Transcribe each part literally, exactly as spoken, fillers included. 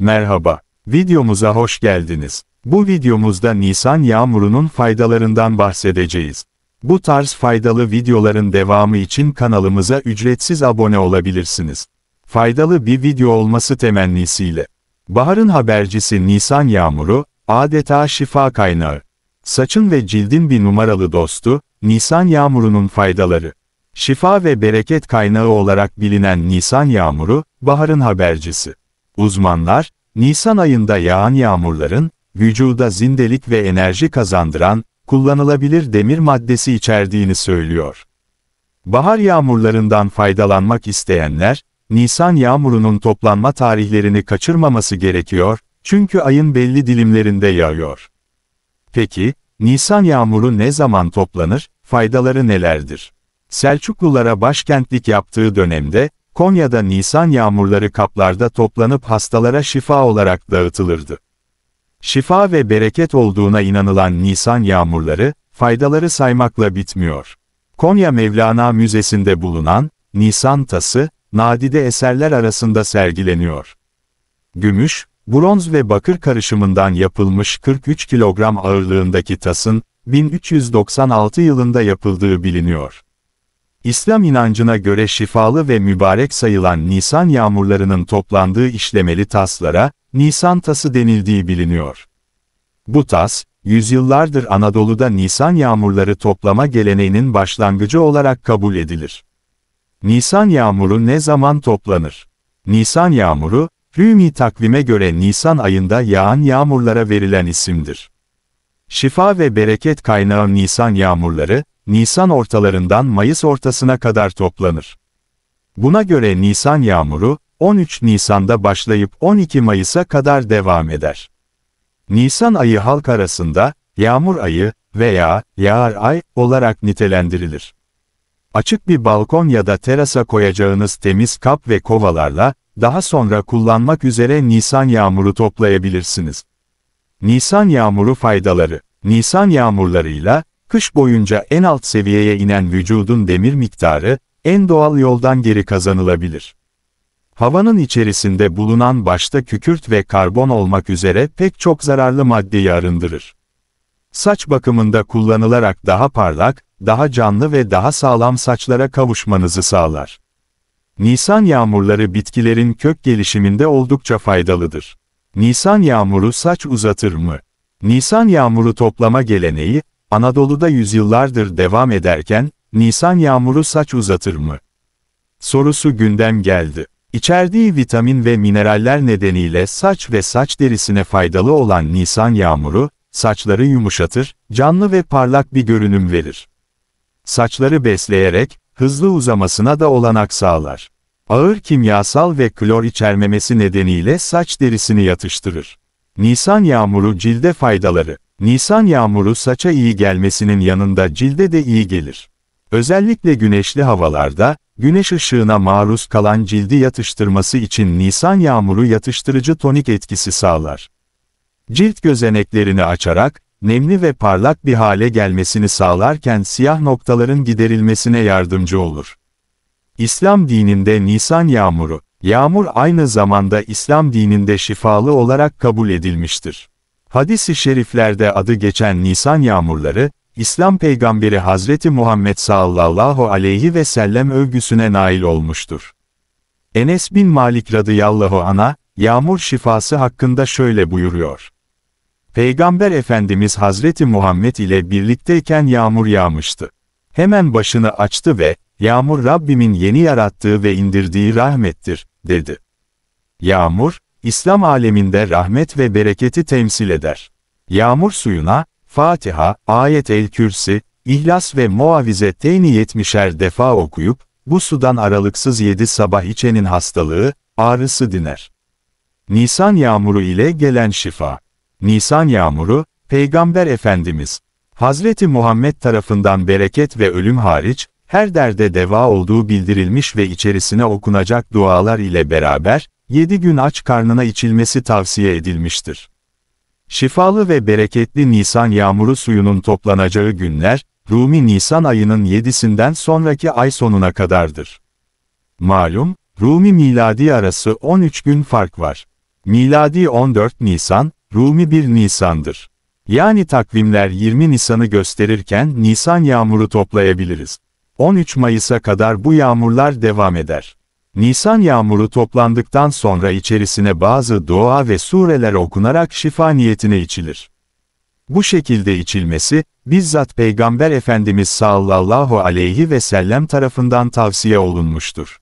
Merhaba, videomuza hoş geldiniz. Bu videomuzda Nisan yağmurunun faydalarından bahsedeceğiz. Bu tarz faydalı videoların devamı için kanalımıza ücretsiz abone olabilirsiniz. Faydalı bir video olması temennisiyle. Baharın habercisi Nisan yağmuru, adeta şifa kaynağı. Saçın ve cildin bir numaralı dostu, Nisan yağmurunun faydaları. Şifa ve bereket kaynağı olarak bilinen Nisan yağmuru, baharın habercisi. Uzmanlar, Nisan ayında yağan yağmurların, vücuda zindelik ve enerji kazandıran, kullanılabilir demir maddesi içerdiğini söylüyor. Bahar yağmurlarından faydalanmak isteyenler, Nisan yağmurunun toplanma tarihlerini kaçırmaması gerekiyor, çünkü ayın belli dilimlerinde yağıyor. Peki, Nisan yağmuru ne zaman toplanır, faydaları nelerdir? Selçuklulara başkentlik yaptığı dönemde, Konya'da Nisan yağmurları kaplarda toplanıp hastalara şifa olarak dağıtılırdı. Şifa ve bereket olduğuna inanılan Nisan yağmurları, faydaları saymakla bitmiyor. Konya Mevlana Müzesi'nde bulunan, Nisan tası, nadide eserler arasında sergileniyor. Gümüş, bronz ve bakır karışımından yapılmış kırk üç kilogram ağırlığındaki tasın, bin üç yüz doksan altı yılında yapıldığı biliniyor. İslam inancına göre şifalı ve mübarek sayılan Nisan yağmurlarının toplandığı işlemeli taslara, Nisan tası denildiği biliniyor. Bu tas, yüzyıllardır Anadolu'da Nisan yağmurları toplama geleneğinin başlangıcı olarak kabul edilir. Nisan yağmuru ne zaman toplanır? Nisan yağmuru, Rumi takvime göre Nisan ayında yağan yağmurlara verilen isimdir. Şifa ve bereket kaynağı Nisan yağmurları, Nisan ortalarından Mayıs ortasına kadar toplanır. Buna göre Nisan yağmuru, on üç Nisan'da başlayıp on iki Mayıs'a kadar devam eder. Nisan ayı halk arasında, yağmur ayı veya yağar ay olarak nitelendirilir. Açık bir balkon ya da terasa koyacağınız temiz kap ve kovalarla, daha sonra kullanmak üzere Nisan yağmuru toplayabilirsiniz. Nisan yağmuru faydaları. Nisan yağmurlarıyla, kış boyunca en alt seviyeye inen vücudun demir miktarı, en doğal yoldan geri kazanılabilir. Havanın içerisinde bulunan başta kükürt ve karbon olmak üzere pek çok zararlı maddeyi arındırır. Saç bakımında kullanılarak daha parlak, daha canlı ve daha sağlam saçlara kavuşmanızı sağlar. Nisan yağmurları bitkilerin kök gelişiminde oldukça faydalıdır. Nisan yağmuru saç uzatır mı? Nisan yağmuru toplama geleneği, Anadolu'da yüzyıllardır devam ederken, Nisan yağmuru saç uzatır mı? Sorusu gündem geldi. İçerdiği vitamin ve mineraller nedeniyle saç ve saç derisine faydalı olan Nisan yağmuru, saçları yumuşatır, canlı ve parlak bir görünüm verir. Saçları besleyerek, hızlı uzamasına da olanak sağlar. Ağır kimyasal ve klor içermemesi nedeniyle saç derisini yatıştırır. Nisan yağmuru cilde faydaları. Nisan yağmuru saça iyi gelmesinin yanında cilde de iyi gelir. Özellikle güneşli havalarda, güneş ışığına maruz kalan cildi yatıştırması için Nisan yağmuru yatıştırıcı tonik etkisi sağlar. Cilt gözeneklerini açarak, nemli ve parlak bir hale gelmesini sağlarken siyah noktaların giderilmesine yardımcı olur. İslam dininde Nisan yağmuru, yağmur aynı zamanda İslam dininde şifalı olarak kabul edilmiştir. Hadis-i şeriflerde adı geçen Nisan yağmurları, İslam peygamberi Hazreti Muhammed sallallahu aleyhi ve sellem övgüsüne nail olmuştur. Enes bin Malik radıyallahu anh'a, yağmur şifası hakkında şöyle buyuruyor. Peygamber Efendimiz Hazreti Muhammed ile birlikteyken yağmur yağmıştı. Hemen başını açtı ve, yağmur Rabbimin yeni yarattığı ve indirdiği rahmettir, dedi. Yağmur, İslam aleminde rahmet ve bereketi temsil eder. Yağmur suyuna, Fatiha, Ayetül Kürsi, İhlas ve Muavize-teyni yetmişer defa okuyup, bu sudan aralıksız yedi sabah içenin hastalığı, ağrısı diner. Nisan yağmuru ile gelen şifa. Nisan yağmuru, Peygamber Efendimiz, Hazreti Muhammed tarafından bereket ve ölüm hariç, her derde deva olduğu bildirilmiş ve içerisine okunacak dualar ile beraber, yedi gün aç karnına içilmesi tavsiye edilmiştir. Şifalı ve bereketli Nisan yağmuru suyunun toplanacağı günler, Rumi Nisan ayının yedisinden sonraki ay sonuna kadardır. Malum, Rumi miladi arası on üç gün fark var. Miladi on dört Nisan, Rumi bir Nisan'dır. Yani takvimler yirmi Nisan'ı gösterirken Nisan yağmuru toplayabiliriz. on üç Mayıs'a kadar bu yağmurlar devam eder. Nisan yağmuru toplandıktan sonra içerisine bazı dua ve sureler okunarak şifa niyetine içilir. Bu şekilde içilmesi, bizzat Peygamber Efendimiz sallallahu aleyhi ve sellem tarafından tavsiye olunmuştur.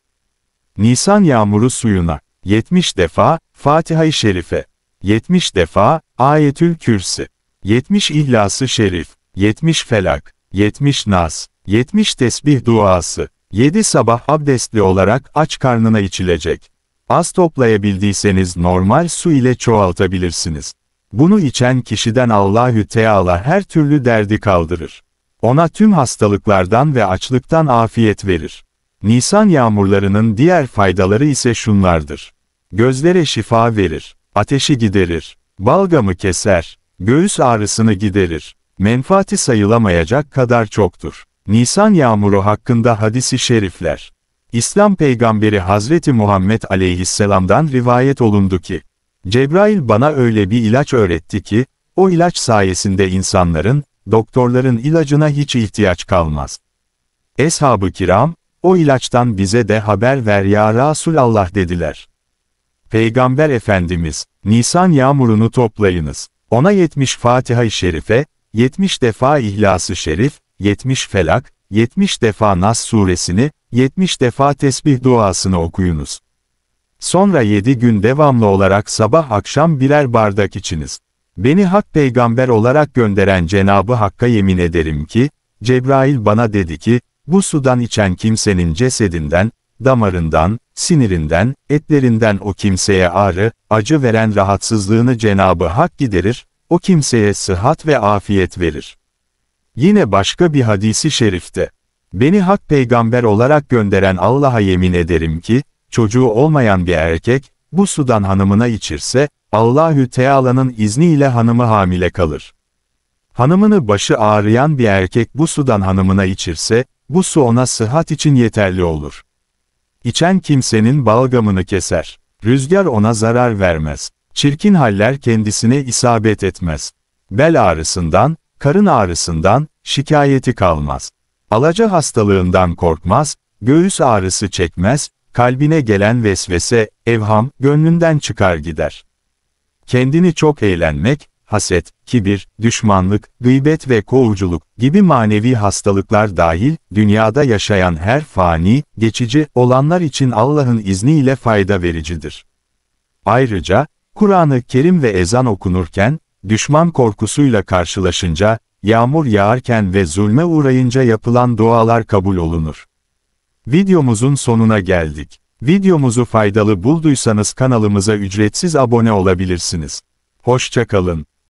Nisan yağmuru suyuna yetmiş defa Fatiha-i Şerife, yetmiş defa Ayetül Kürsi, yetmiş İhlas-ı Şerif, yetmiş Felak, yetmiş Nas, yetmiş tesbih duası, yedi sabah abdestli olarak aç karnına içilecek. Az toplayabildiyseniz normal su ile çoğaltabilirsiniz. Bunu içen kişiden Allahü Teala her türlü derdi kaldırır. Ona tüm hastalıklardan ve açlıktan afiyet verir. Nisan yağmurlarının diğer faydaları ise şunlardır. Gözlere şifa verir. Ateşi giderir. Balgamı keser. Göğüs ağrısını giderir. Menfaati sayılamayacak kadar çoktur. Nisan yağmuru hakkında hadis-i şerifler. İslam peygamberi Hazreti Muhammed aleyhisselam'dan rivayet olundu ki, Cebrail bana öyle bir ilaç öğretti ki, o ilaç sayesinde insanların, doktorların ilacına hiç ihtiyaç kalmaz. Eshab-ı kiram, o ilaçtan bize de haber ver ya Rasulallah dediler. Peygamber Efendimiz, Nisan yağmurunu toplayınız. Ona yetmiş Fatiha-i Şerife, yetmiş defa İhlas-ı Şerif, yetmiş Felak, yetmiş defa Nas suresini, yetmiş defa tesbih duasını okuyunuz. Sonra yedi gün devamlı olarak sabah akşam birer bardak içiniz. Beni Hak Peygamber olarak gönderen Cenabı Hakk'a yemin ederim ki, Cebrail bana dedi ki, bu sudan içen kimsenin cesedinden, damarından, sinirinden, etlerinden o kimseye ağrı, acı veren rahatsızlığını Cenabı Hak giderir, o kimseye sıhhat ve afiyet verir. Yine başka bir hadisi şerifte, beni Hak Peygamber olarak gönderen Allah'a yemin ederim ki, çocuğu olmayan bir erkek, bu sudan hanımına içirse, Allahü Teala'nın izniyle hanımı hamile kalır. Hanımını başı ağrıyan bir erkek bu sudan hanımına içirse, bu su ona sıhhat için yeterli olur. İçen kimsenin balgamını keser. Rüzgar ona zarar vermez. Çirkin haller kendisine isabet etmez. Bel ağrısından, karın ağrısından şikayeti kalmaz. Alaca hastalığından korkmaz, göğüs ağrısı çekmez, kalbine gelen vesvese, evham, gönlünden çıkar gider. Kendini çok eğlenmek, haset, kibir, düşmanlık, gıybet ve kovuculuk gibi manevi hastalıklar dahil, dünyada yaşayan her fani, geçici olanlar için Allah'ın izniyle fayda vericidir. Ayrıca, Kur'an-ı Kerim ve ezan okunurken, düşman korkusuyla karşılaşınca, yağmur yağarken ve zulme uğrayınca yapılan dualar kabul olunur. Videomuzun sonuna geldik. Videomuzu faydalı bulduysanız kanalımıza ücretsiz abone olabilirsiniz. Hoşça kalın.